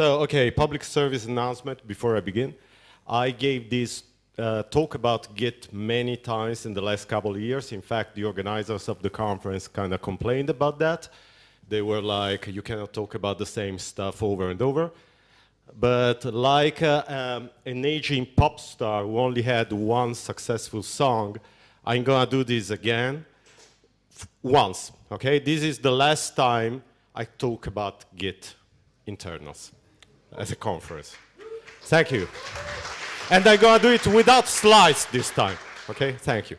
So, okay, public service announcement before I begin. I gave this talk about Git many times in the last couple of years. In fact, the organizers of the conference kind of complained about that. They were like, you cannot talk about the same stuff over and over. But like an aging pop star who only had one successful song, I'm going to do this again once. Okay? This is the last time I talk about Git internals as a conference. Thank you. And I'm going to do it without slides this time. Okay? Thank you.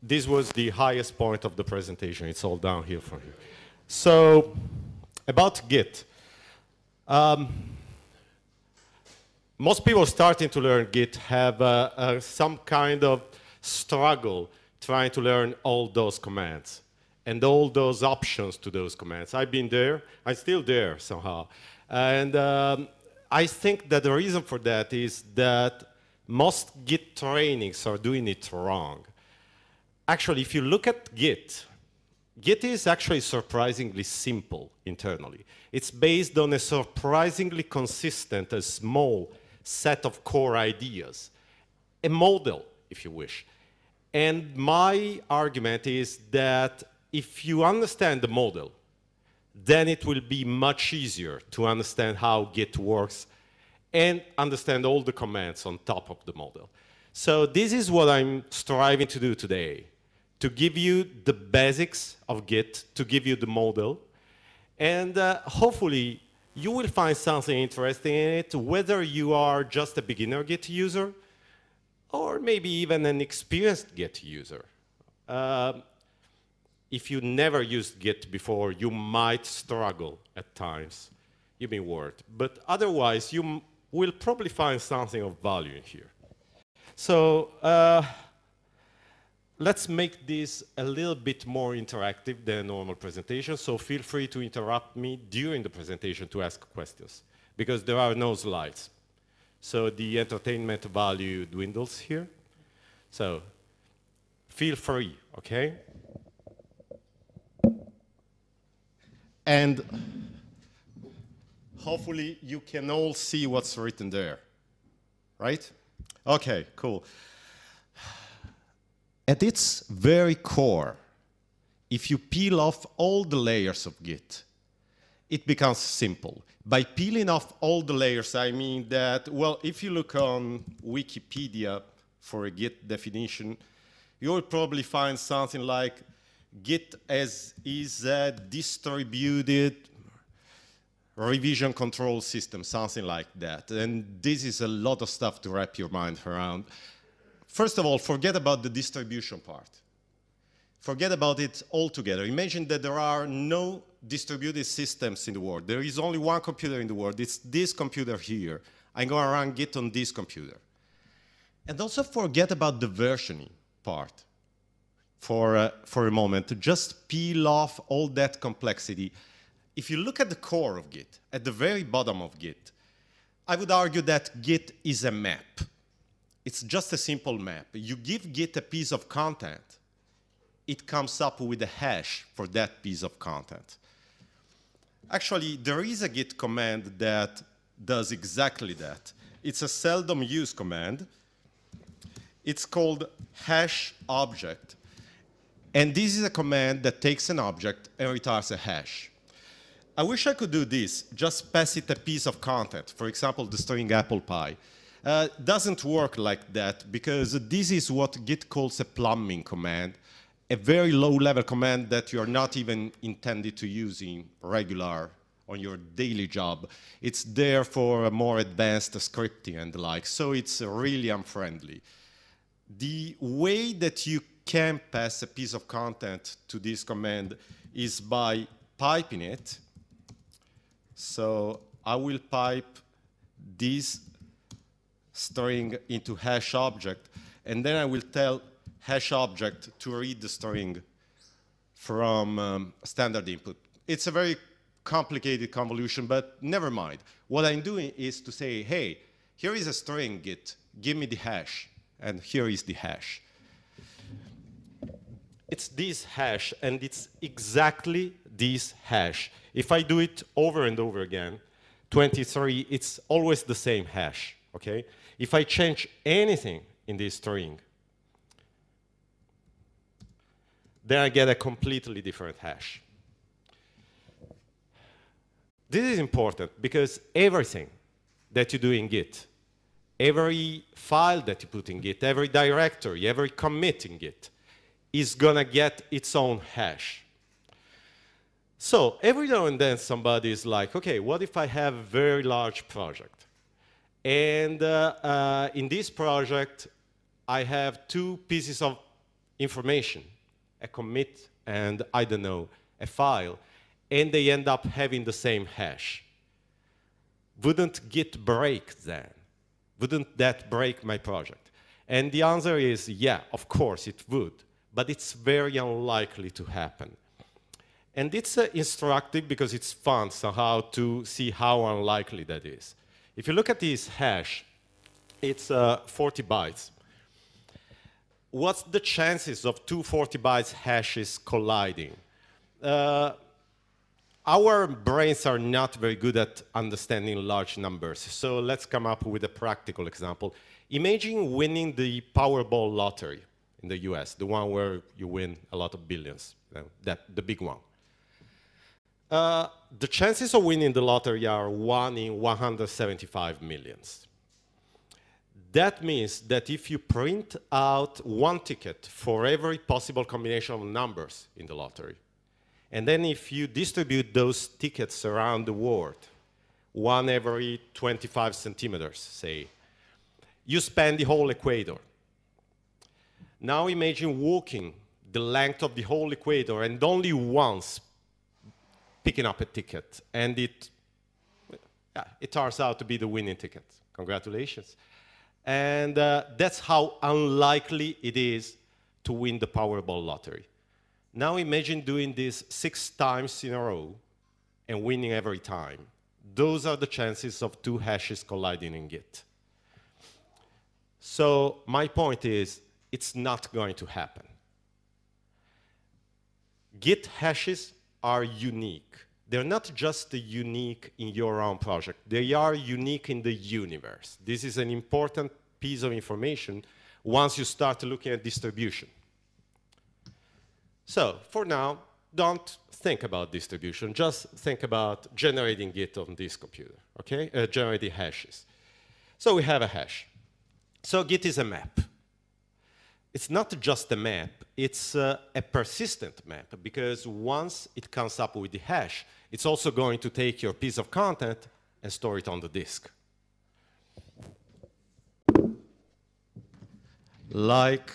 This was the highest point of the presentation. It's all down here from here. So, about Git. Most people starting to learn Git have some kind of struggle trying to learn all those commands and all those options to those commands. I've been there. I'm still there somehow. And I think that the reason for that is that most Git trainings are doing it wrong. Actually, if you look at Git, Git is actually surprisingly simple internally. It's based on a surprisingly consistent, a small set of core ideas, a model, if you wish. And my argument is that if you understand the model, then it will be much easier to understand how Git works and understand all the commands on top of the model. So this is what I'm striving to do today. To give you the basics of Git, to give you the model. And hopefully, you will find something interesting in it, whether you are just a beginner Git user or maybe even an experienced Git user. If you never used Git before, you might struggle at times. You may worry. But otherwise, you will probably find something of value in here. So, let's make this a little bit more interactive than a normal presentation, so feel free to interrupt me during the presentation to ask questions, because there are no slides. So the entertainment value dwindles here. So feel free, okay? And hopefully you can all see what's written there, right? Okay, cool. At its very core, if you peel off all the layers of Git, it becomes simple. By peeling off all the layers, I mean that, well, if you look on Wikipedia for a Git definition, you'll probably find something like Git is a distributed revision control system, something like that. And this is a lot of stuff to wrap your mind around. First of all, forget about the distribution part. Forget about it altogether. Imagine that there are no distributed systems in the world. There is only one computer in the world. It's this computer here. I'm going to run Git on this computer. And also forget about the versioning part for a moment. Just peel off all that complexity. If you look at the core of Git, at the very bottom of Git, I would argue that Git is a map. It's just a simple map. You give Git a piece of content, it comes up with a hash for that piece of content. Actually, there is a Git command that does exactly that. It's a seldom used command. It's called hash object. And this is a command that takes an object and returns a hash. I wish I could do this, just pass it a piece of content, for example, the string apple pie. Doesn't work like that, because this is what Git calls a plumbing command, a very low-level command that you're not even intended to use in regular, on your daily job. It's there for a more advanced scripting and the like, so it's really unfriendly. The way that you can pass a piece of content to this command is by piping it. So I will pipe this string into hash object, and then I will tell hash object to read the string from standard input. It's a very complicated convolution, but never mind. What I'm doing is to say, hey, here is a string, Git, give me the hash, and here is the hash. It's this hash, and it's exactly this hash. If I do it over and over again, 23, it's always the same hash, okay? If I change anything in this string, then I get a completely different hash. This is important because everything that you do in Git, every file that you put in Git, every directory, every commit in Git is going to get its own hash. So every now and then somebody is like, okay, what if I have a very large project? And in this project, I have two pieces of information, a commit and, I don't know, a file, and they end up having the same hash. Wouldn't Git break then? Wouldn't that break my project? And the answer is, yeah, of course it would, but it's very unlikely to happen. And it's instructive because it's fun somehow to see how unlikely that is. If you look at this hash, it's 40 bytes. What's the chances of two 40 bytes hashes colliding? Our brains are not very good at understanding large numbers, so let's come up with a practical example. Imagine winning the Powerball lottery in the US, the one where you win a lot of billions, the big one. The chances of winning the lottery are 1 in 175 millions. That means that if you print out one ticket for every possible combination of numbers in the lottery, and then if you distribute those tickets around the world, one every 25 centimeters, say, you span the whole equator. Now imagine walking the length of the whole equator and only once picking up a ticket. And it turns out to be the winning ticket. Congratulations. And that's how unlikely it is to win the Powerball lottery. Now imagine doing this 6 times in a row and winning every time. Those are the chances of two hashes colliding in Git. So my point is, it's not going to happen. Git hashes are unique. They're not just unique in your own project. They are unique in the universe. This is an important piece of information once you start looking at distribution. So, for now, don't think about distribution. Just think about generating Git on this computer, okay? Generating hashes. So we have a hash. So Git is a map. It's not just a map. It's a persistent map, because once it comes up with the hash, it's also going to take your piece of content and store it on the disk. Like,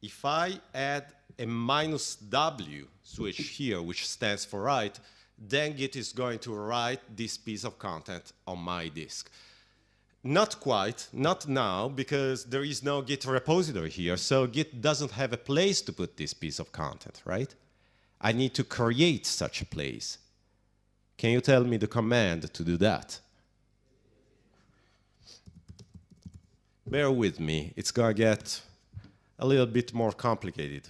if I add a -W switch here, which stands for write, then Git is going to write this piece of content on my disk. Not quite, not now, because there is no Git repository here, so Git doesn't have a place to put this piece of content, right? I need to create such a place. Can you tell me the command to do that? Bear with me, it's gonna get a little bit more complicated.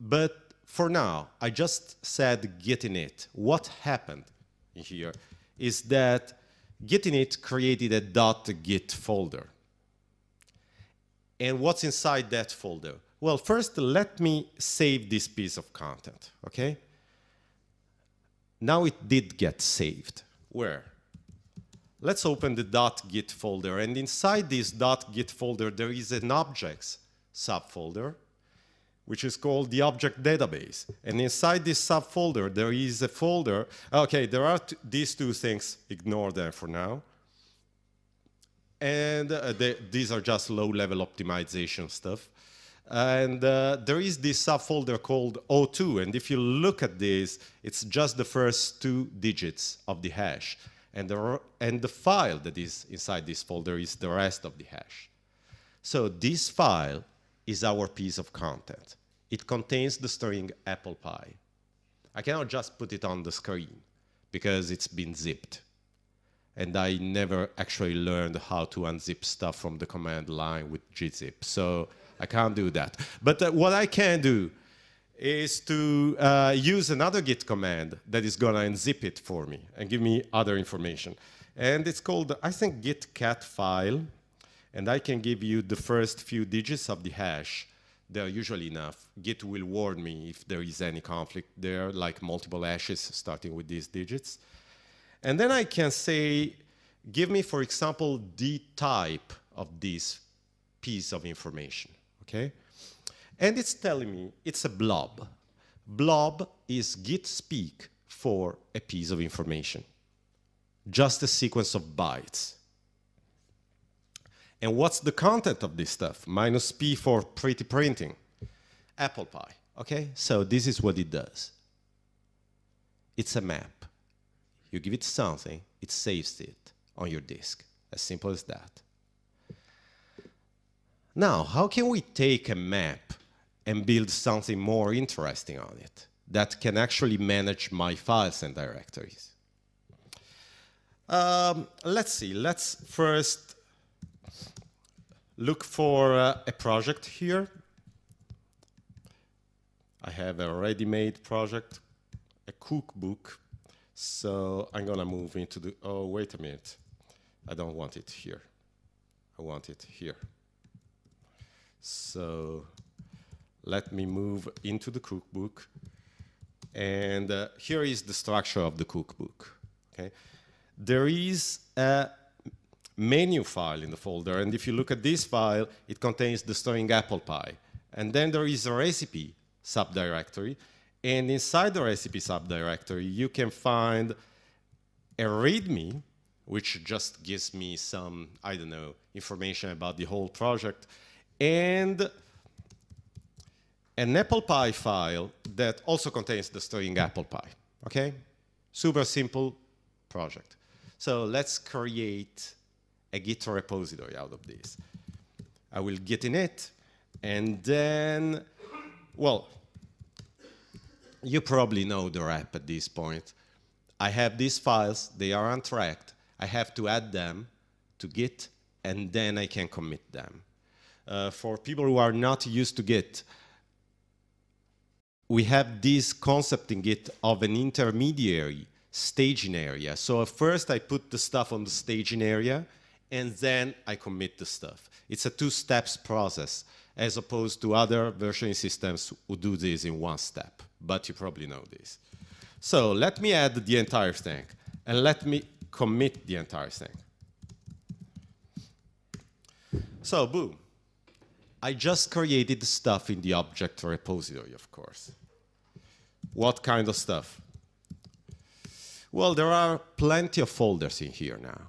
But for now, I just said git init. What happened here is that git init created a .git folder. And what's inside that folder? Well, first, let me save this piece of content, okay? Now it did get saved. Where? Let's open the .git folder, and inside this .git folder, there is an objects subfolder, which is called the object database. And inside this subfolder, there is a folder. OK, there are these two things. Ignore them for now. And these are just low-level optimization stuff. And there is this subfolder called O2. And if you look at this, it's just the first 2 digits of the hash. And the file that is inside this folder is the rest of the hash. So this file is our piece of content. It contains the string apple pie. I cannot just put it on the screen because it's been zipped. And I never actually learned how to unzip stuff from the command line with gzip. So I can't do that. But what I can do is to use another Git command that is going to unzip it for me and give me other information. And it's called, I think, git cat file. And I can give you the first few digits of the hash. They're usually enough. Git will warn me if there is any conflict there, like multiple hashes starting with these digits. And then I can say, give me, for example, the type of this piece of information. Okay? And it's telling me it's a blob. Blob is Git speak for a piece of information. Just a sequence of bytes. And what's the content of this stuff? -p for pretty printing. Apple pie, okay? So this is what it does. It's a map. You give it something, it saves it on your disk. As simple as that. Now, how can we take a map and build something more interesting on it that can actually manage my files and directories? Let's see. Let's first look for a project here. I have a ready-made project, a cookbook. So I'm going to move into the... Oh, wait a minute. I don't want it here. I want it here. So let me move into the cookbook. And here is the structure of the cookbook. Okay. There is a menu file in the folder, and if you look at this file, it contains the string apple pie. And then there is a recipe subdirectory, and inside the recipe subdirectory, you can find a README, which just gives me some, I don't know, information about the whole project, and an apple pie file that also contains the string apple pie. Okay? Super simple project. So let's create a Git repository out of this. I will git in it, and then, well, you probably know the rep at this point. I have these files, they are untracked. I have to add them to Git, and then I can commit them. For people who are not used to Git, we have this concept in Git of an intermediary staging area. So at first I put the stuff on the staging area, and then I commit the stuff. It's a two-steps process, as opposed to other versioning systems who do this in one step. But you probably know this. So let me add the entire thing, and let me commit the entire thing. So boom. I just created stuff in the object repository, of course. What kind of stuff? Well, there are plenty of folders in here now.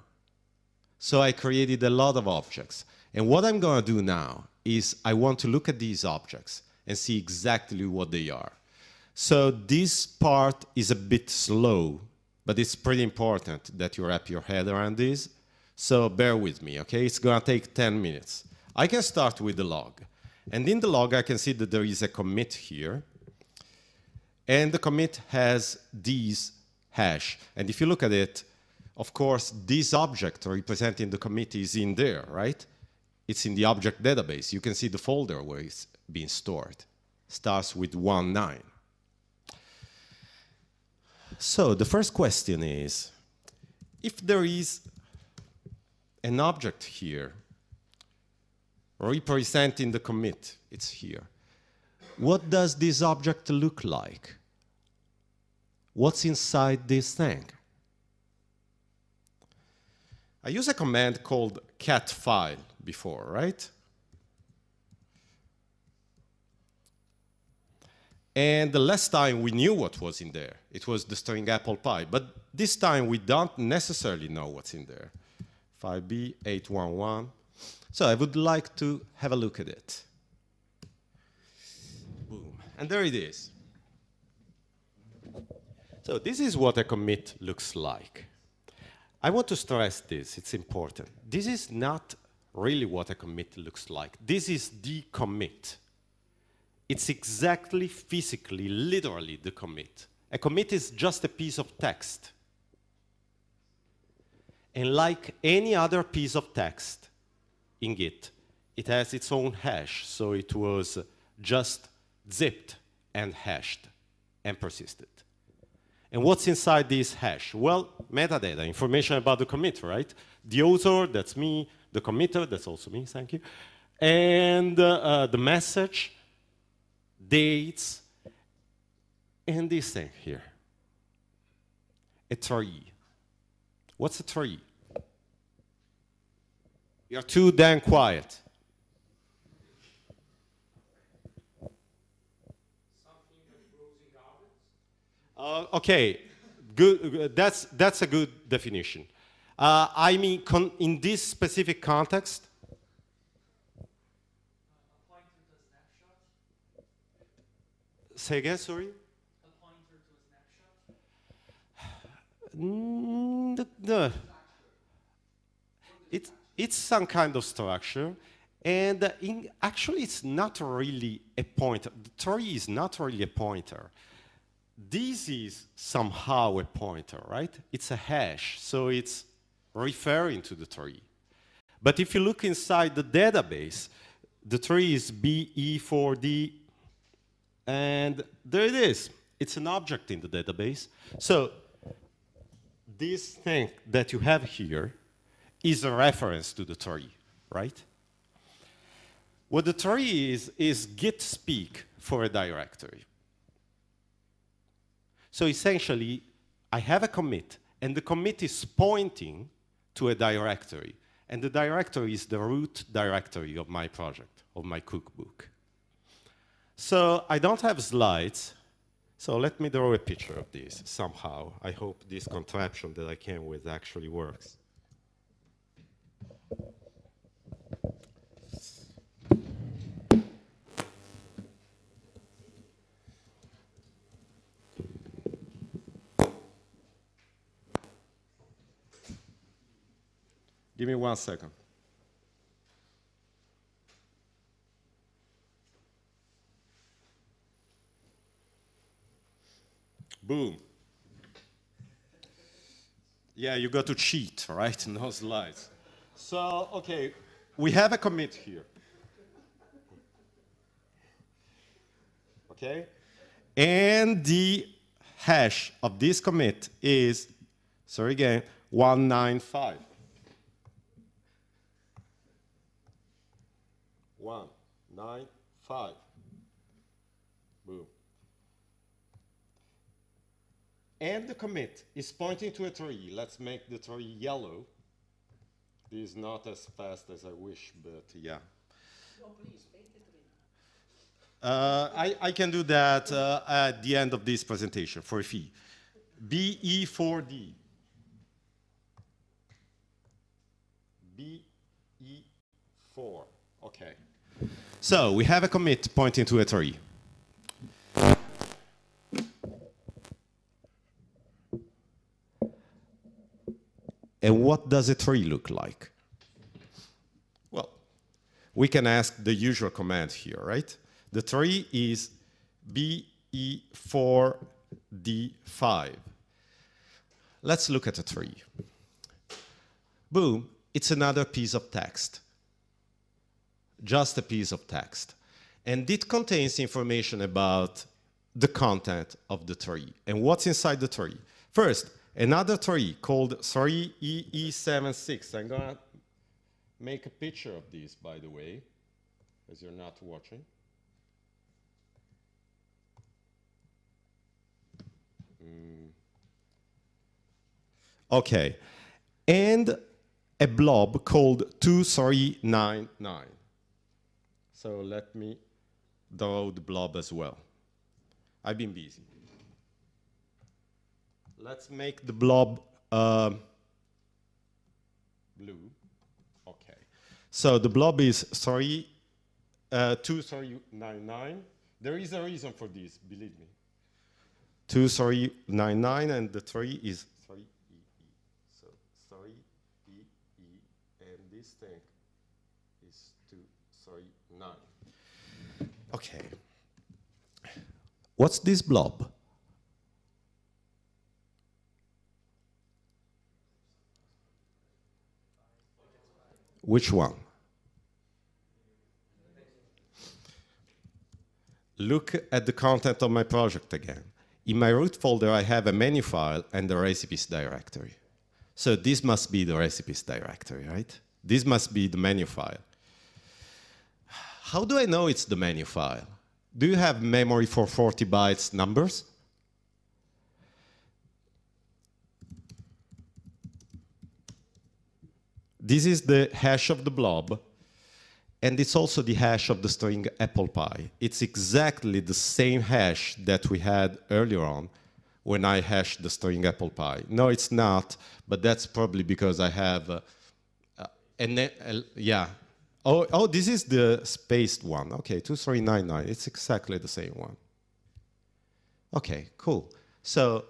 So I created a lot of objects. And what I'm going to do now is I want to look at these objects and see exactly what they are. So this part is a bit slow, but it's pretty important that you wrap your head around this. So bear with me, okay? It's going to take 10 minutes. I can start with the log. And in the log, I can see that there is a commit here. And the commit has these hash. And if you look at it, of course, this object representing the commit is in there, right? It's in the object database. You can see the folder where it's being stored. Starts with 19. So the first question is, if there is an object here representing the commit, it's here. What does this object look like? What's inside this thing? I use a command called cat file before, right? And the last time we knew what was in there. It was the string apple pie. But this time we don't necessarily know what's in there. 5B811. So I would like to have a look at it. Boom. And there it is. So this is what a commit looks like. I want to stress this. It's important. This is not really what a commit looks like. This is the commit. It's exactly, physically, literally the commit. A commit is just a piece of text. And like any other piece of text in Git, it has its own hash. So it was just zipped and hashed and persisted. And what's inside this hash? Well, metadata, information about the commit, right? The author, that's me. The committer, that's also me, thank you. And the message, dates, and this thing here, a tree. What's a tree? You're too damn quiet. Something that grows in gardens? Okay, good. That's a good definition. I mean, in this specific context, a pointer to a snapshot. Say again, sorry? A pointer to a snapshot. It's some kind of structure, and actually, it's not really a pointer. The tree is not really a pointer. This is somehow a pointer, right? It's a hash, so it's referring to the tree. But if you look inside the database, the tree is BE4D, and there it is. It's an object in the database. So this thing that you have here is a reference to the tree, right? What the tree is Git speak for a directory. So essentially, I have a commit, and the commit is pointing to a directory. And the directory is the root directory of my project, of my cookbook. So I don't have slides. So let me draw a picture of this somehow. I hope this contraption that I came with actually works. Give me 1 second. Boom. Yeah, you got to cheat, right? No slides. So, okay, we have a commit here. Okay? And the hash of this commit is, sorry again, 195. One, nine, five. Boom. And the commit is pointing to a tree. Let's make the tree yellow. This is not as fast as I wish, but yeah. No, please, paint the tree. I can do that at the end of this presentation for a fee. BE4D. BE4. Okay. So we have a commit pointing to a tree. And what does a tree look like? Well, we can ask the usual command here, right? The tree is BE4D5. Let's look at a tree. Boom, it's another piece of text. Just a piece of text. And it contains information about the content of the tree and what's inside the tree. First, another tree called 3EE76. I'm going to make a picture of this, by the way, as you're not watching. OK. And a blob called 2399. So let me draw the blob as well. I've been busy. Let's make the blob blue. OK. So the blob is 2399. There is a reason for this, believe me. 2399, and the tree is 3EE. So 3EE, and this thing is 239. OK. What's this blob? Which one? look at the content of my project again. In my root folder, I have a menu file and the recipes directory. So this must be the recipes directory, right? This must be the menu file. How do I know it's the menu file? Do you have memory for 40 bytes numbers? This is the hash of the blob, and it's also the hash of the string apple pie. It's exactly the same hash that we had earlier on when I hashed the string apple pie. No, it's not, but that's probably because I have Oh, this is the spaced one. Okay, 2399. It's exactly the same one. Okay, cool. So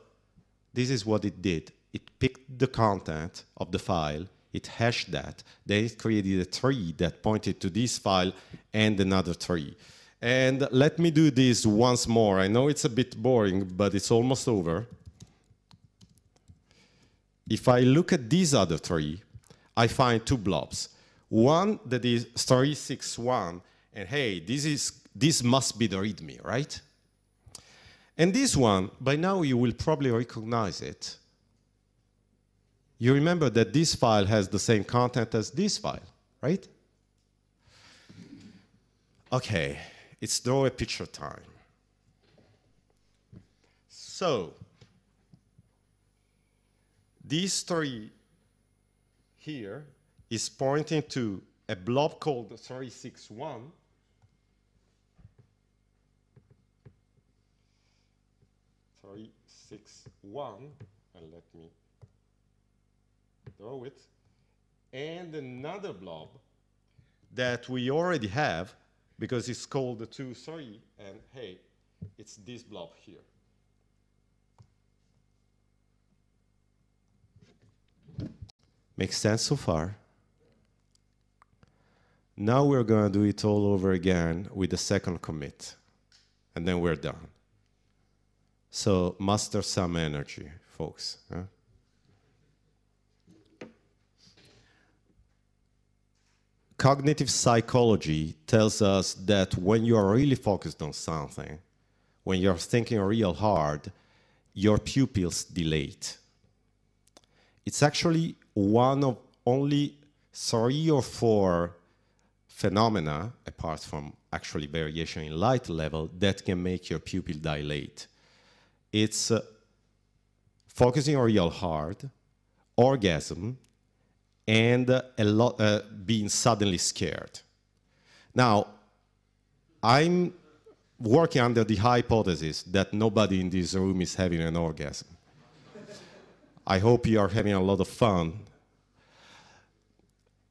this is what it did. It picked the content of the file, it hashed that, then it created a tree that pointed to this file and another tree. And let me do this once more. I know it's a bit boring, but it's almost over. If I look at this other tree, I find two blobs. One that is 361, and hey, this must be the README, right? And this one, by now you will probably recognize it. You remember that this file has the same content as this file, right? Okay, it's draw a picture time. So, these three here is pointing to a blob called 361. And let me draw it. And another blob that we already have because it's called 23, and hey, it's this blob here. Makes sense so far? Now we're going to do it all over again with the second commit, and then we're done. So muster some energy, folks. Huh? Cognitive psychology tells us that when you are really focused on something, when you're thinking real hard, your pupils dilate. It's actually one of only 3 or 4 phenomena, apart from actually variation in light level, that can make your pupil dilate. It's focusing real hard, orgasm, and being suddenly scared. Now, I'm working under the hypothesis that nobody in this room is having an orgasm. I hope you are having a lot of fun.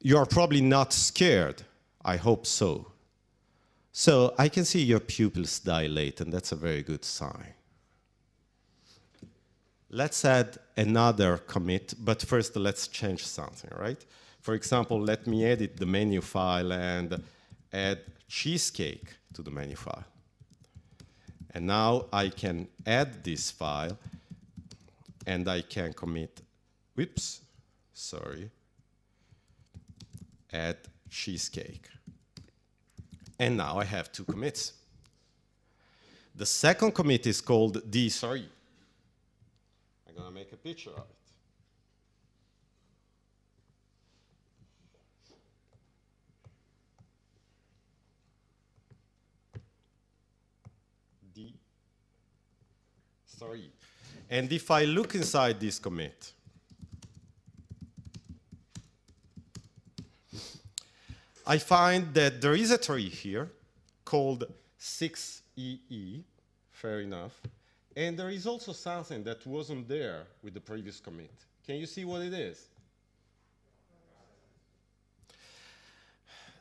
You are probably not scared. I hope so. So I can see your pupils dilate, and that's a very good sign. Let's add another commit, but first let's change something, right? For example, let me edit the menu file and add cheesecake to the menu file. And now I can add this file, and I can commit, whoops, sorry, add cheesecake. And now I have 2 commits. The second commit is called D3. I'm going to make a picture of it. D3. And if I look inside this commit, I find that there is a tree here called 6EE, fair enough, and there is also something that wasn't there with the previous commit. Can you see what it is?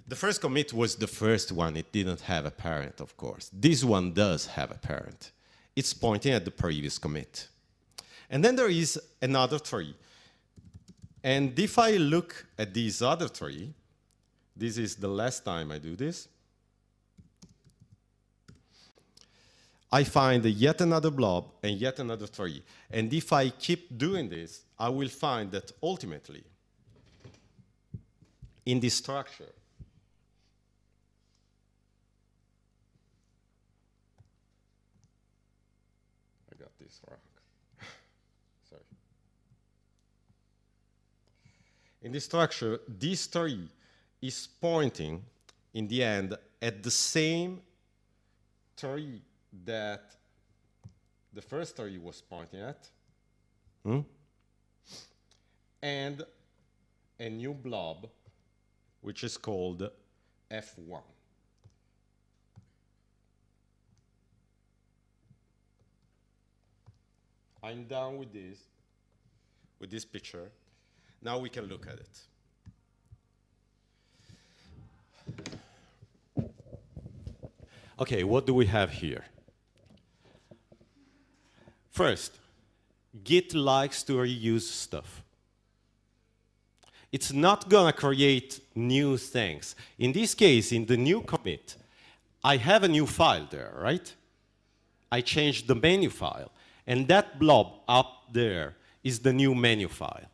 The first commit was the first one. It didn't have a parent, of course. This one does have a parent. It's pointing at the previous commit. And then there is another tree. And if I look at this other tree, this is the last time I do this. I find yet another blob and yet another tree. And if I keep doing this, I will find that ultimately, in this structure, at this rug. Sorry. In this structure, this tree is pointing in the end at the same tree that the first tree was pointing at. Hmm? And a new blob, which is called F1. I'm done with this picture. Now we can look at it. Okay, what do we have here? First, Git likes to reuse stuff. It's not going to create new things. In this case, in the new commit, I have a new file there, right? I changed the menu file. And that blob up there is the new menu file,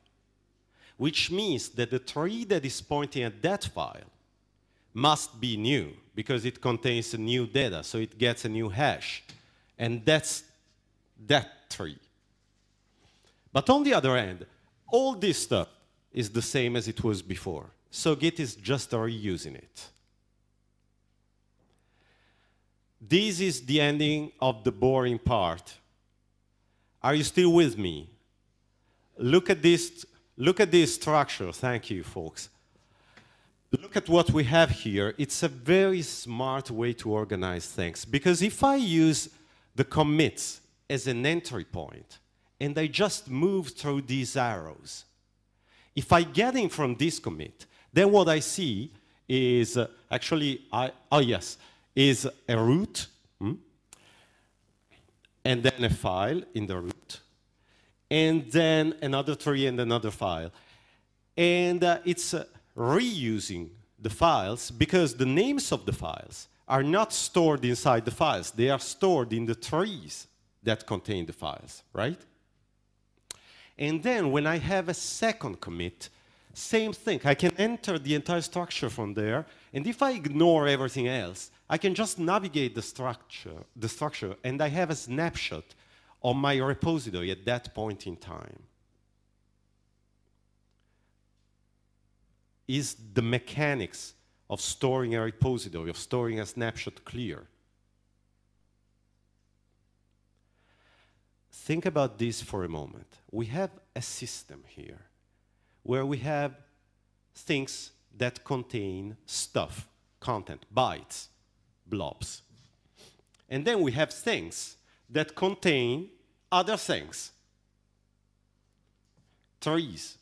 which means that the tree that is pointing at that file must be new, because it contains a new data, so it gets a new hash. And that's that tree. But on the other end, all this stuff is the same as it was before. So Git is just reusing it. This is the ending of the boring part. Are you still with me? Look at this structure. Thank you, folks. Look at what we have here. It's a very smart way to organize things. Because if I use the commits as an entry point, and I just move through these arrows, if I get in from this commit, then what I see is is a root, and then a file in the root, and then another tree and another file. And it's reusing the files, because the names of the files are not stored inside the files. They are stored in the trees that contain the files, right? And then when I have a second commit, same thing. I can enter the entire structure from there, and if I ignore everything else, I can just navigate the structure, and I have a snapshot of my repository at that point in time. Is the mechanics of storing a repository, of storing a snapshot clear? Think about this for a moment. We have a system here where we have things that contain stuff, content, bytes, blobs. And then we have things that contain other things, trees,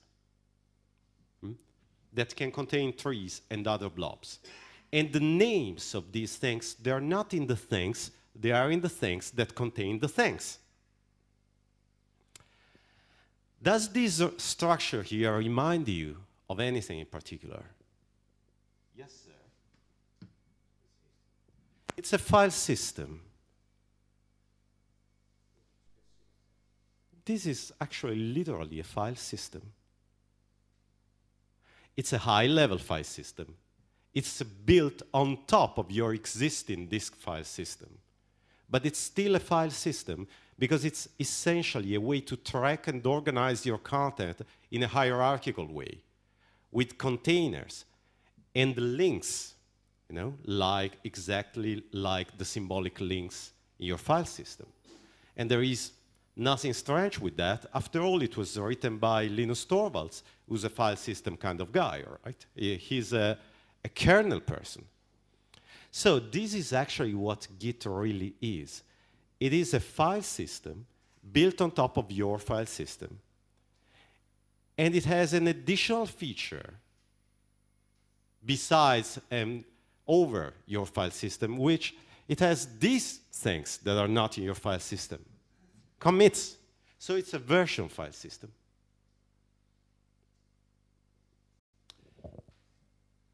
that can contain trees and other blobs. And the names of these things, they are not in the things, they are in the things that contain the things. Does this structure here remind you of anything in particular? Yes, sir. It's a file system. This is actually literally a file system. It's a high-level file system. It's built on top of your existing disk file system. But it's still a file system, because it's essentially a way to track and organize your content in a hierarchical way, with containers and links, you know, like exactly like the symbolic links in your file system. And there is nothing strange with that. After all, it was written by Linus Torvalds, who's a file system kind of guy, right? He's a kernel person. So this is actually what Git really is. It is a file system built on top of your file system. And it has an additional feature besides and over your file system, which it has these things that are not in your file system. Commits. So it's a version file system.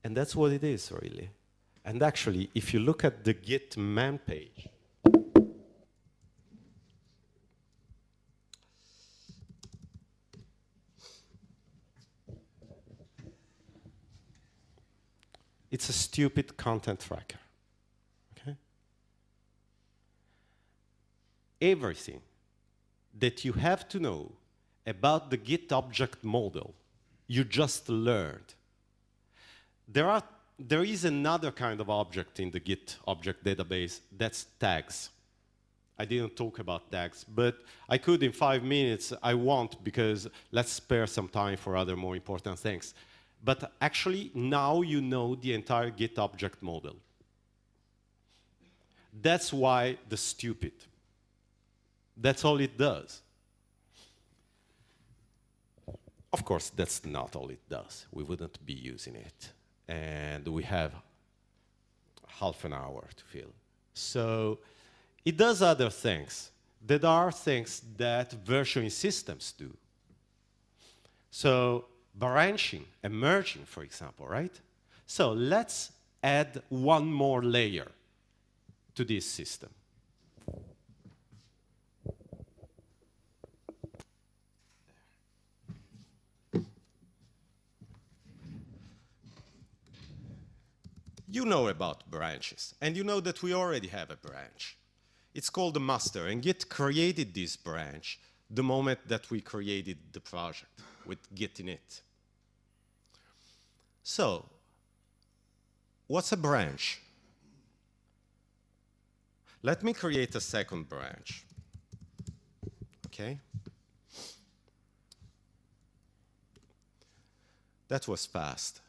And that's what it is, really. And actually, if you look at the Git man page, it's a stupid content tracker, okay? Everything that you have to know about the Git object model you just learned. There is another kind of object in the Git object database, that's tags. I didn't talk about tags, but I could in 5 minutes. I won't, because let's spare some time for other more important things. But actually, now you know the entire Git object model. That's why the stupid. That's all it does. Of course, that's not all it does. We wouldn't be using it. And we have half an hour to fill. So it does other things. There are things that versioning systems do. So branching and merging, for example, right? So let's add one more layer to this system. You know about branches, and you know that we already have a branch. It's called the master, and Git created this branch the moment that we created the project with Git in it. So, what's a branch? Let me create a second branch, okay? That was fast.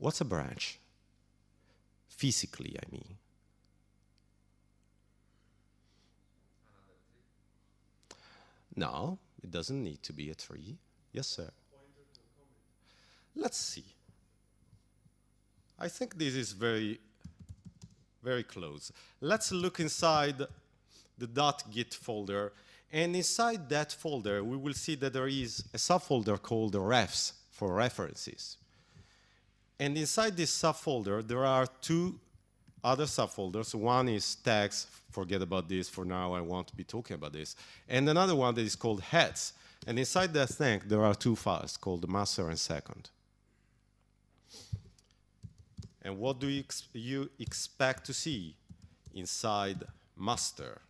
What's a branch? Physically, I mean. No, it doesn't need to be a tree. Yes, sir. Let's see. I think this is very, very close. Let's look inside the .git folder. And inside that folder, we will see that there is a subfolder called refs for references. And inside this subfolder, there are two other subfolders. One is tags, forget about this for now, I won't be talking about this. And another one that is called heads. And inside that thing, there are two files called master and second. And what do you expect to see inside master?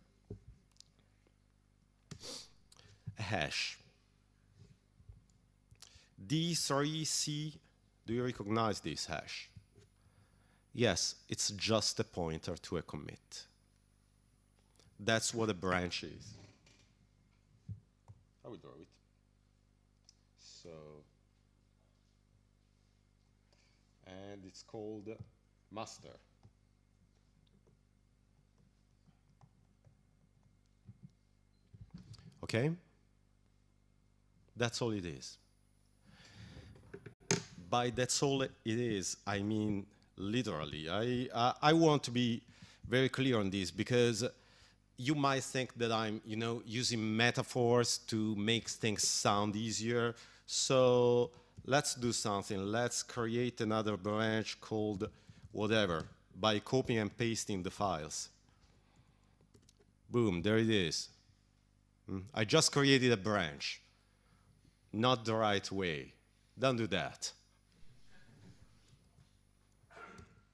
A hash. D3C. Do you recognize this hash? Yes, it's just a pointer to a commit. That's what a branch is. I will draw it. So, and it's called master. Okay? That's all it is. By that's all it is, I mean literally. I want to be very clear on this, because you might think that I'm, you know, using metaphors to make things sound easier. So let's do something. Let's create another branch called whatever by copying and pasting the files. Boom, there it is. I just created a branch. Not the right way. Don't do that.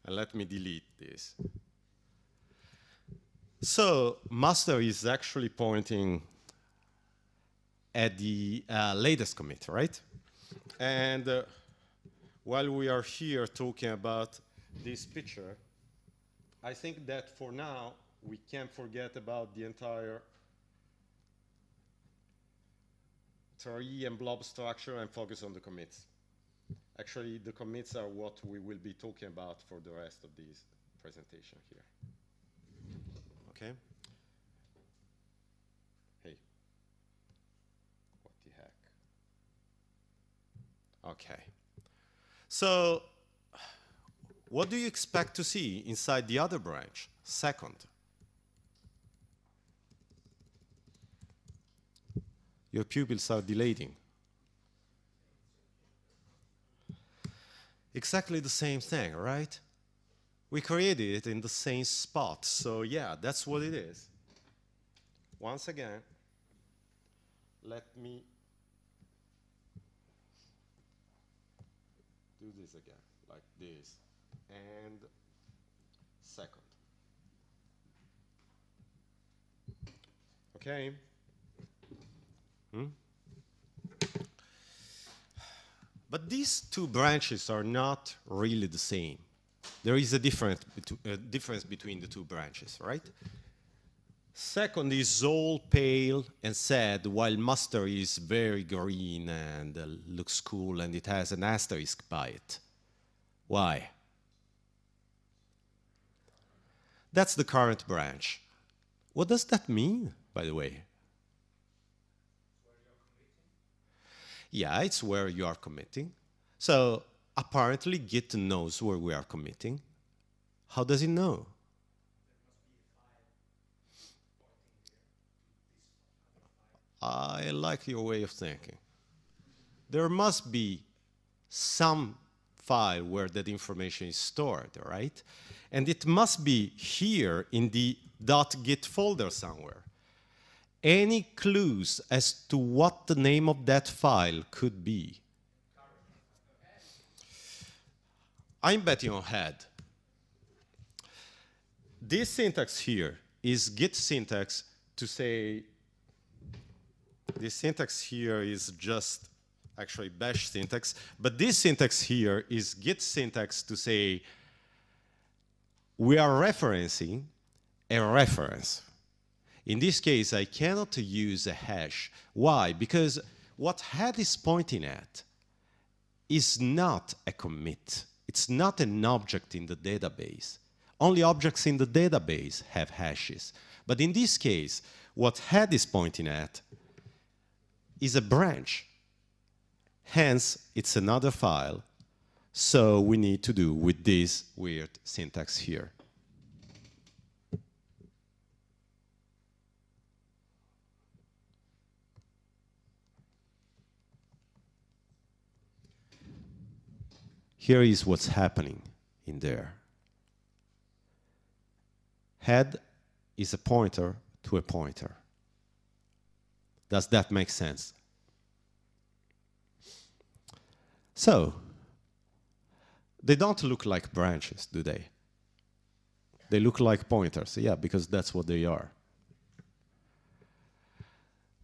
And let me delete this. So master is actually pointing at the latest commit, right? And while we are here talking about this picture, I think that for now, we can't forget about the entire tree and blob structure and focus on the commits. Actually, the commits are what we will be talking about for the rest of this presentation here. Okay? Hey. What the heck? Okay. So, what do you expect to see inside the other branch? Second. Your pupils are dilating. Exactly the same thing, right? We created it in the same spot, so yeah, that's what it is. Once again, let me do this again, like this, and second. Okay. But these two branches are not really the same. There is a difference between the two branches, right? Second is all pale and sad, while master is very green and looks cool, and it has an asterisk by it. Why? That's the current branch. What does that mean, by the way? Yeah, it's where you are committing. So apparently Git knows where we are committing. How does it know? I like your way of thinking. There must be some file where that information is stored, right? And it must be here in the .git folder somewhere. Any clues as to what the name of that file could be? I'm betting on head. This syntax here is Git syntax to say, this syntax here is just actually bash syntax, but this syntax here is Git syntax to say we are referencing a reference. In this case, I cannot use a hash. Why? Because what head is pointing at is not a commit. It's not an object in the database. Only objects in the database have hashes. But in this case, what head is pointing at is a branch. Hence, it's another file. So we need to do with this weird syntax here. Here is what's happening in there. Head is a pointer to a pointer. Does that make sense? So, they don't look like branches, do they? They look like pointers, yeah, because that's what they are.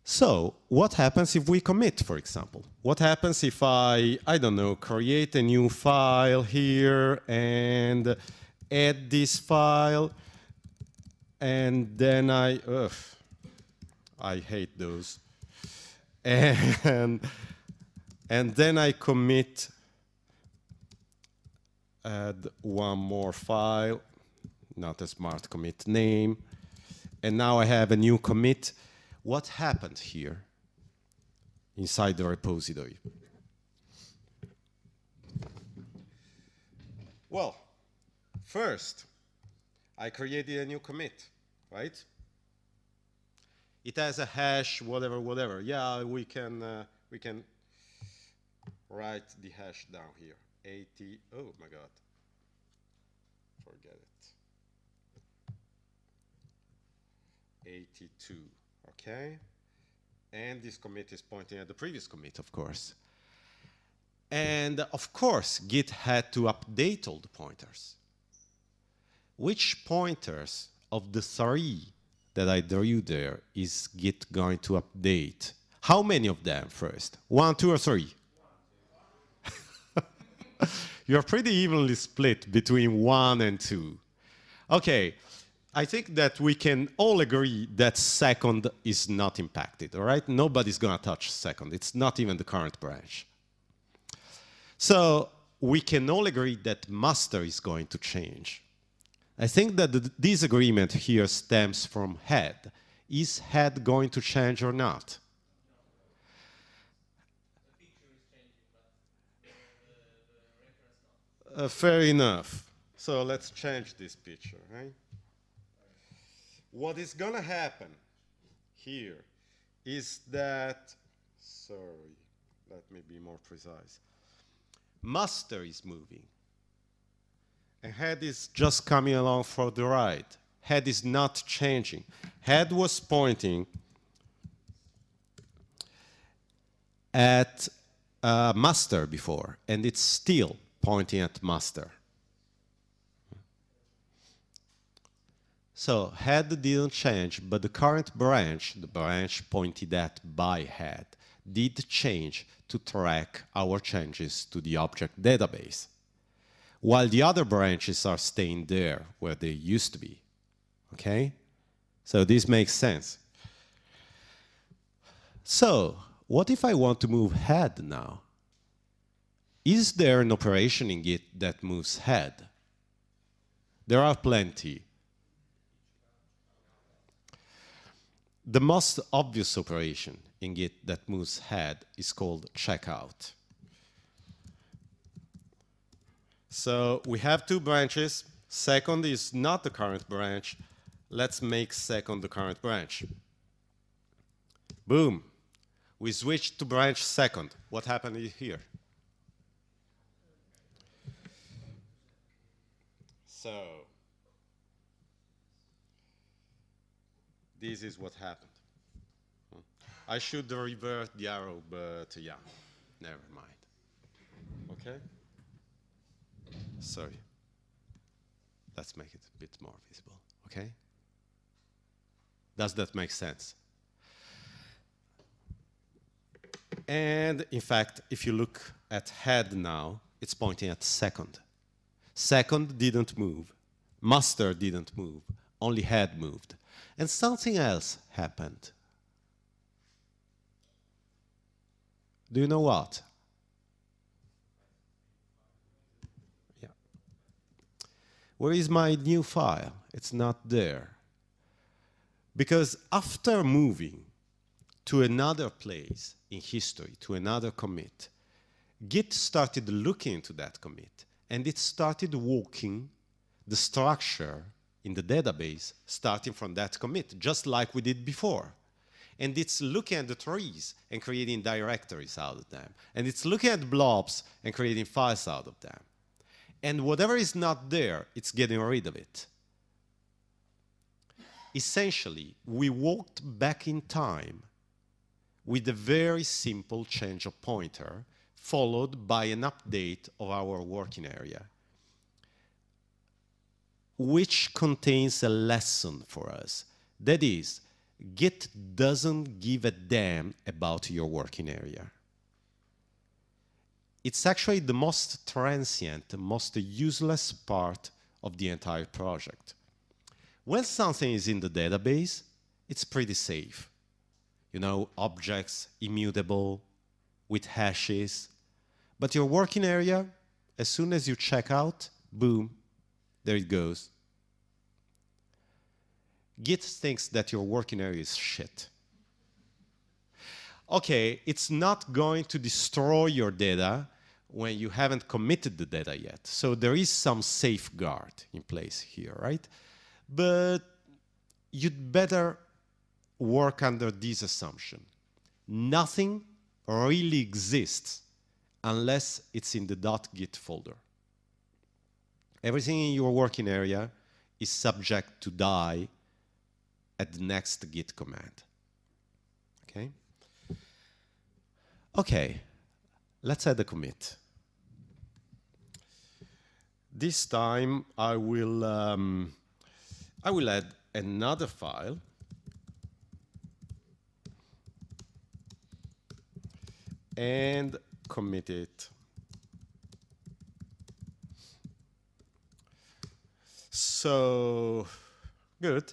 So, what happens if we commit, for example? What happens if I don't know, create a new file here and add this file, and then I hate those. And then I commit, add one more file, not a smart commit name, and now I have a new commit. What happened here inside the repository? Well, first, I created a new commit, right? It has a hash, whatever, whatever. Yeah, we can write the hash down here. 80. Oh my God. Forget it. 82. Okay, and this commit is pointing at the previous commit, of course. And of course, Git had to update all the pointers. Which pointers of the three that I drew there is Git going to update? How many of them first? One, two, or three? You're pretty evenly split between one and two. Okay. I think that we can all agree that second is not impacted, all right? Nobody's going to touch second. It's not even the current branch. So we can all agree that master is going to change. I think that the disagreement here stems from head. Is head going to change or not? The picture is changing, but the reference not. Fair enough. So let's change this picture, right? What is going to happen here is that, sorry, let me be more precise. Master is moving, and head is just coming along for the ride. Head is not changing. Head was pointing at master before, and it's still pointing at master. So head didn't change, but the current branch, the branch pointed at by head, did change to track our changes to the object database, while the other branches are staying there where they used to be. Okay? So this makes sense. So what if I want to move head now? Is there an operation in Git that moves head? There are plenty. The most obvious operation in Git that moves head is called checkout. So we have two branches. Second is not the current branch. Let's make second the current branch. Boom. We switched to branch second. What happened here? So this is what happened. I should revert the arrow, but yeah, never mind. Okay? Sorry. Let's make it a bit more visible, okay? Does that make sense? And in fact, if you look at head now, it's pointing at second. Second didn't move, master didn't move, only head moved. And something else happened. Do you know what? Yeah. Where is my new file? It's not there. Because after moving to another place in history, to another commit, Git started looking into that commit, and it started walking the structure in the database starting from that commit, just like we did before. And it's looking at the trees and creating directories out of them. And it's looking at blobs and creating files out of them. And whatever is not there, it's getting rid of it. Essentially, we walked back in time with a very simple change of pointer followed by an update of our working area, which contains a lesson for us. That is, Git doesn't give a damn about your working area. It's actually the most transient, the most useless part of the entire project. When something is in the database, it's pretty safe. You know, objects, immutable, with hashes. But your working area, as soon as you check out, boom, there it goes. Git thinks that your working area is shit. Okay, it's not going to destroy your data when you haven't committed the data yet. So there is some safeguard in place here, right? But you'd better work under this assumption. Nothing really exists unless it's in the .git folder. Everything in your working area is subject to die at the next Git command. Okay? Okay, let's add a commit. This time I will add another file, and commit it. So, good.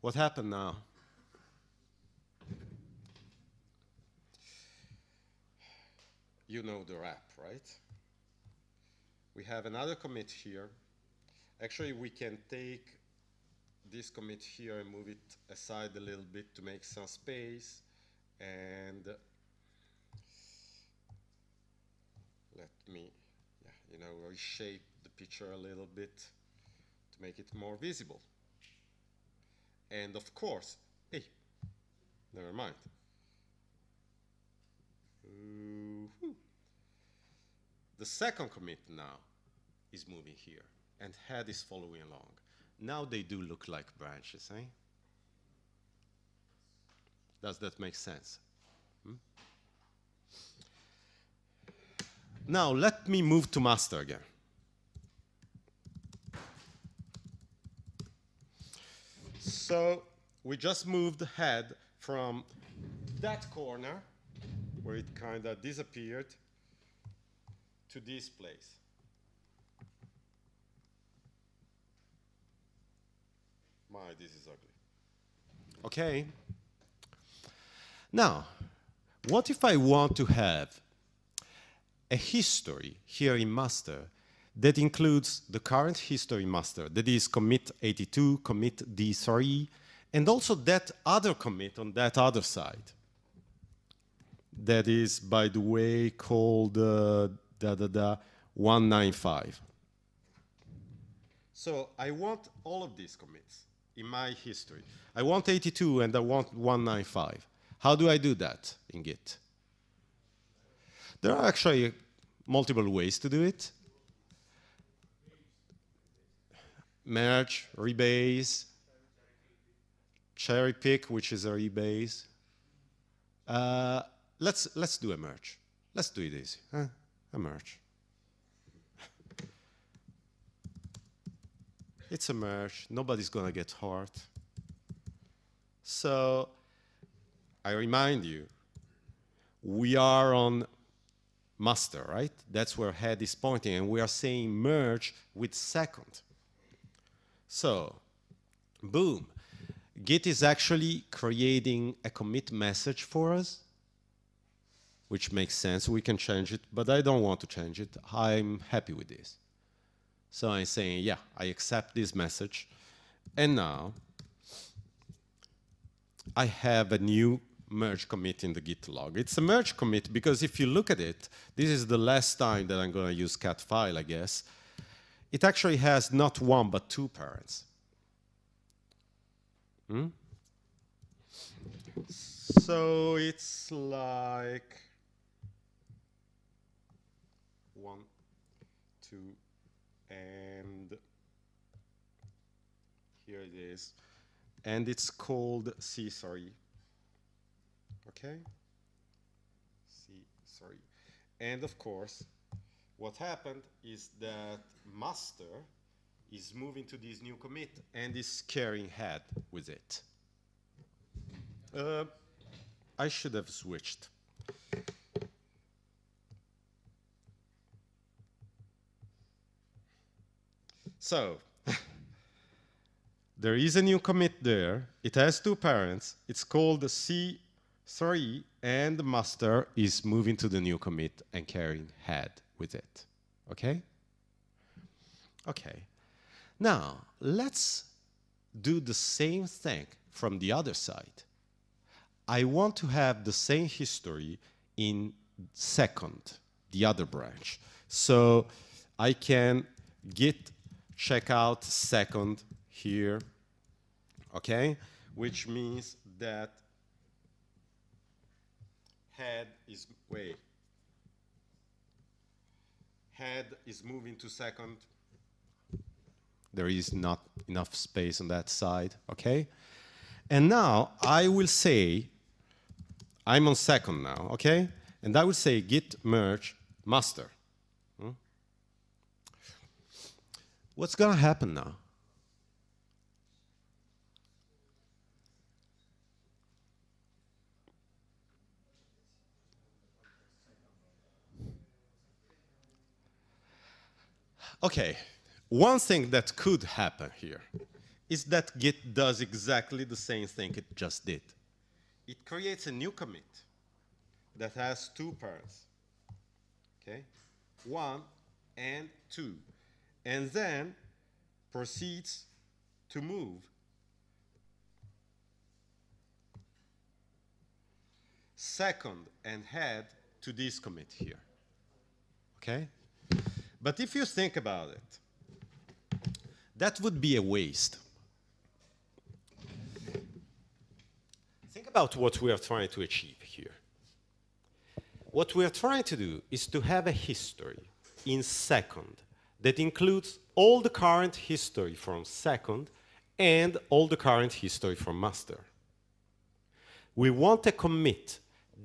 What happened now? You know the wrap, right? We have another commit here. Actually, we can take this commit here and move it aside a little bit to make some space. And let me, you know, reshape the picture a little bit to make it more visible. And of course, hey, never mind. Ooh-hoo. The second commit now is moving here, and head is following along. Now they do look like branches, eh? Does that make sense? Hmm? Now let me move to master again. So we just moved the head from that corner, where it kind of disappeared, to this place. My, this is ugly. Okay. Now, what if I want to have a history here in master that includes the current history master, that is commit 82, commit D3, and also that other commit on that other side. That is, by the way, called 195. So I want all of these commits in my history. I want 82 and I want 195. How do I do that in Git? There are actually multiple ways to do it. Merge, rebase, cherry pick, which is a rebase. Let's do a merge. Let's do it easy. A merge. It's a merge. Nobody's gonna get hurt. So I remind you, we are on master, right? That's where head is pointing, and we are saying merge with second. So, boom, Git is actually creating a commit message for us, which makes sense. We can change it, but I don't want to change it. I'm happy with this. So I'm saying, yeah, I accept this message. And now I have a new merge commit in the Git log. It's a merge commit because if you look at it, this is the last time that I'm going to use cat file, I guess. It actually has not one, but two parents. Hmm? So it's like 1, 2, and here it is. And it's called C3. Okay? C3. And of course, what happened is that master is moving to this new commit and is carrying head with it. I should have switched. So, there is a new commit there. It has two parents. It's called C3, and the master is moving to the new commit and carrying head with it. Okay? Okay. Now, let's do the same thing from the other side. I want to have the same history in second, the other branch. So I can git checkout second here, okay? Which means that head is, wait. Head is moving to second. There is not enough space on that side, okay? And now I will say, I'm on second now, okay? And I will say git merge master. Hmm? What's gonna happen now? Okay, one thing that could happen here is that Git does exactly the same thing it just did. It creates a new commit that has two parents, okay? 1 and 2, and then proceeds to move. Second and head to this commit here, okay? But if you think about it, that would be a waste. Think about what we are trying to achieve here. What we are trying to do is to have a history in second that includes all the current history from second and all the current history from master. We want a commit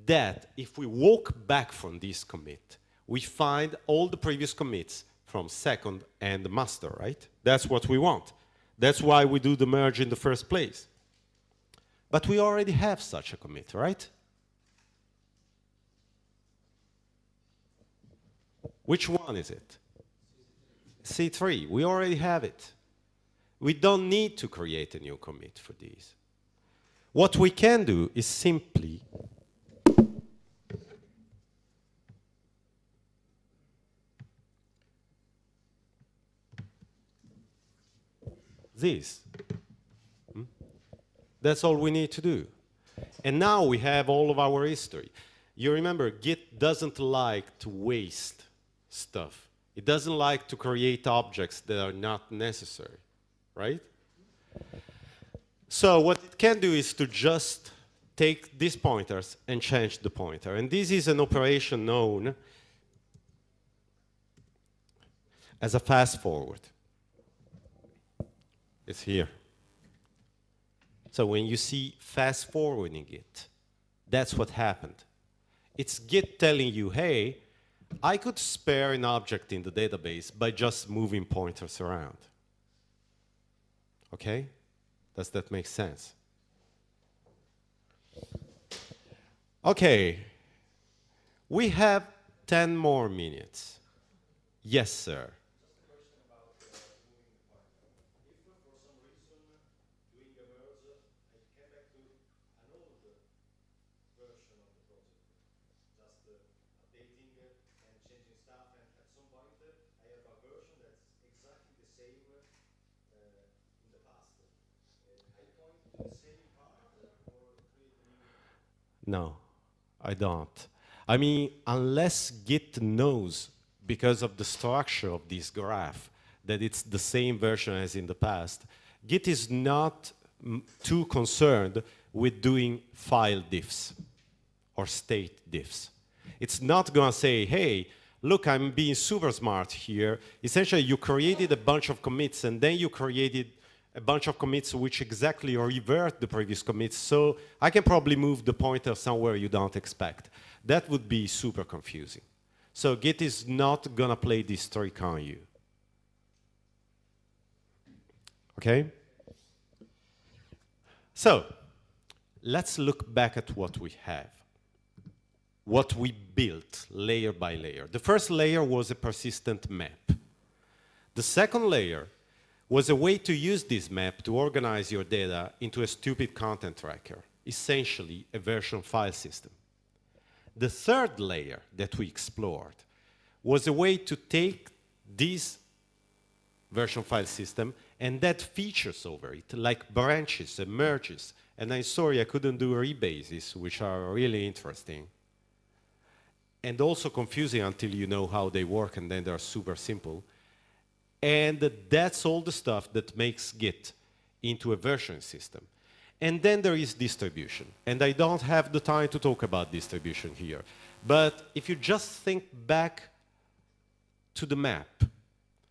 that, if we walk back from this commit, we find all the previous commits from second and master, right? That's what we want. That's why we do the merge in the first place. But we already have such a commit, right? Which one is it? C3. We already have it. We don't need to create a new commit for these. What we can do is simply this. That's all we need to do. And now we have all of our history. You remember, Git doesn't like to waste stuff. It doesn't like to create objects that are not necessary, right? So what it can do is to just take these pointers and change the pointer. And this is an operation known as a fast forward. It's here. So when you see fast forwarding Git, that's what happened. It's Git telling you, hey, I could spare an object in the database by just moving pointers around. Okay? Does that make sense? Okay. We have 10 more minutes. Yes, sir. No, I don't. I mean, unless Git knows, because of the structure of this graph, that it's the same version as in the past, Git is not too concerned with doing file diffs or state diffs. It's not going to say, hey, look, I'm being super smart here. Essentially, you created a bunch of commits, and then you created a bunch of commits which exactly revert the previous commits, so I can probably move the pointer somewhere you don't expect. That would be super confusing. So Git is not going to play this trick on you. Okay? So let's look back at what we have, what we built layer by layer. The first layer was a persistent map. The second layer was a way to use this map to organize your data into a stupid content tracker, essentially a version file system. The third layer that we explored was a way to take this version file system and add features over it, like branches and merges. And I'm sorry I couldn't do rebases, which are really interesting and also confusing until you know how they work, and then they're super simple. And that's all the stuff that makes Git into a version system. And then there is distribution. And I don't have the time to talk about distribution here. But if you just think back to the map,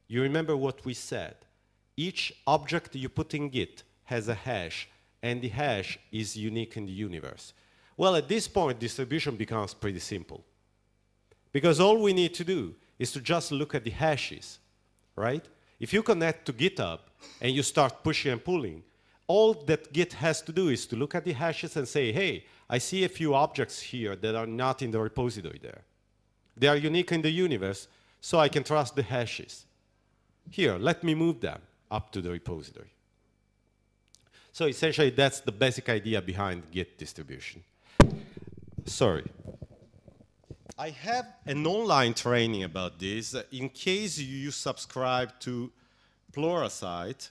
you remember what we said. Each object you put in Git has a hash, and the hash is unique in the universe. Well, at this point, distribution becomes pretty simple, because all we need to do is to just look at the hashes. Right? If you connect to GitHub and you start pushing and pulling, all that Git has to do is to look at the hashes and say, hey, I see a few objects here that are not in the repository there. They are unique in the universe, so I can trust the hashes. Here, let me move them up to the repository. So essentially, that's the basic idea behind Git distribution. Sorry. I have an online training about this. In case you subscribe to Pluralsight,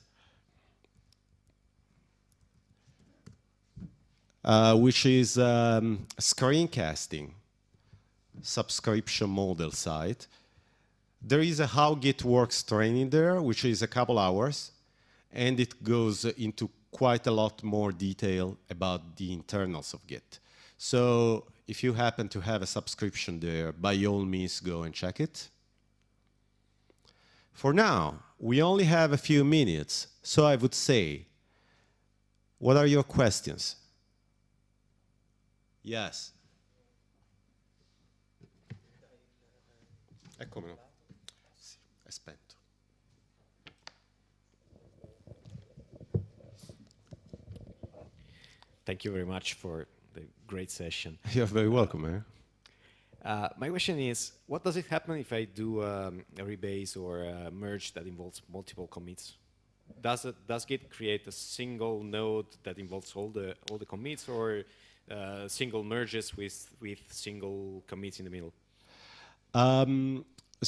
which is screencasting subscription model site, there is a How Git Works training there, which is a couple hours, and it goes into quite a lot more detail about the internals of Git. So if you happen to have a subscription there, by all means, go and check it. For now, we only have a few minutes, so I would say, what are your questions? Yes. Eccomi. Sì, è spento. thank you very much for the great session. You're very welcome. My question is, what does it happen if I do a rebase or a merge that involves multiple commits? Does Git create a single node that involves all the commits, or single merges with single commits in the middle?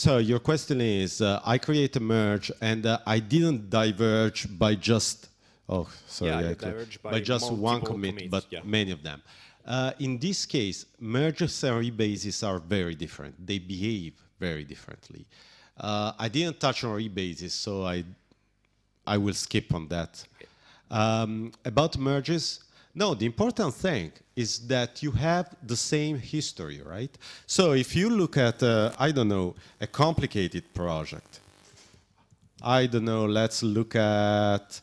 So your question is, I create a merge and I didn't diverge by just just one commit, but many of them. In this case, merges and rebases are very different. They behave very differently. I didn't touch on rebases, so I will skip on that. About merges, no, the important thing is that you have the same history, right? So if you look at, I don't know, a complicated project, I don't know, let's look at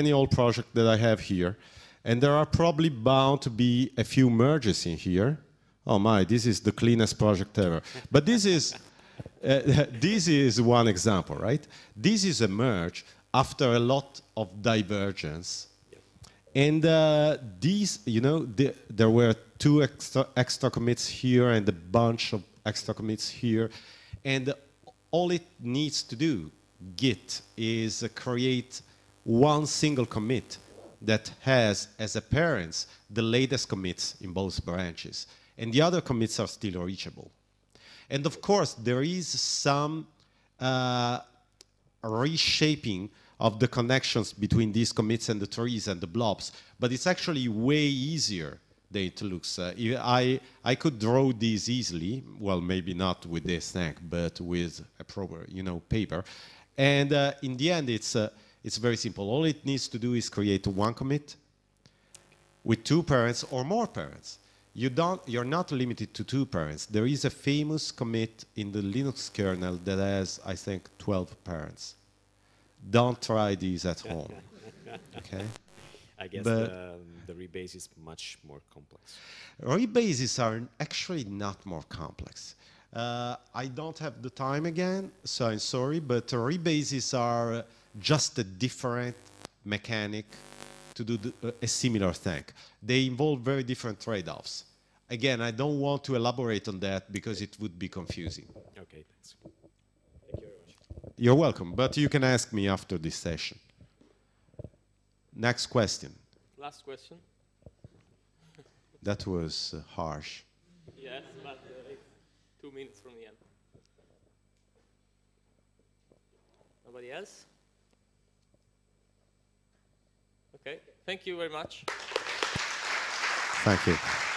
any old project that I have here. And there are probably bound to be a few merges in here. Oh my, this is the cleanest project ever. But this is one example, right? This is a merge after a lot of divergence. And these, you know, there were two extra commits here and a bunch of extra commits here. And all it needs to do, Git, is create one single commit that has, as a parent, the latest commits in both branches. And the other commits are still reachable. And of course, there is some reshaping of the connections between these commits and the trees and the blobs. But it's actually way easier than it looks. I could draw these easily. Well, maybe not with this thing, but with a proper, you know, paper. And in the end, it's very simple. All it needs to do is create one commit with two parents or more parents. You're not limited to two parents. There is a famous commit in the Linux kernel that has, I think, 12 parents. Don't try these at home. Okay? I guess the rebase is much more complex. Rebases are actually not more complex. I don't have the time again, so I'm sorry, but rebases are just a different mechanic to do a similar thing. They involve very different trade-offs. Again, I don't want to elaborate on that because it would be confusing. Okay, thanks. Thank you very much. You're welcome, but you can ask me after this session. Next question. Last question. That was harsh. Yes, but 2 minutes from the end. Nobody else? Okay, thank you very much. Thank you.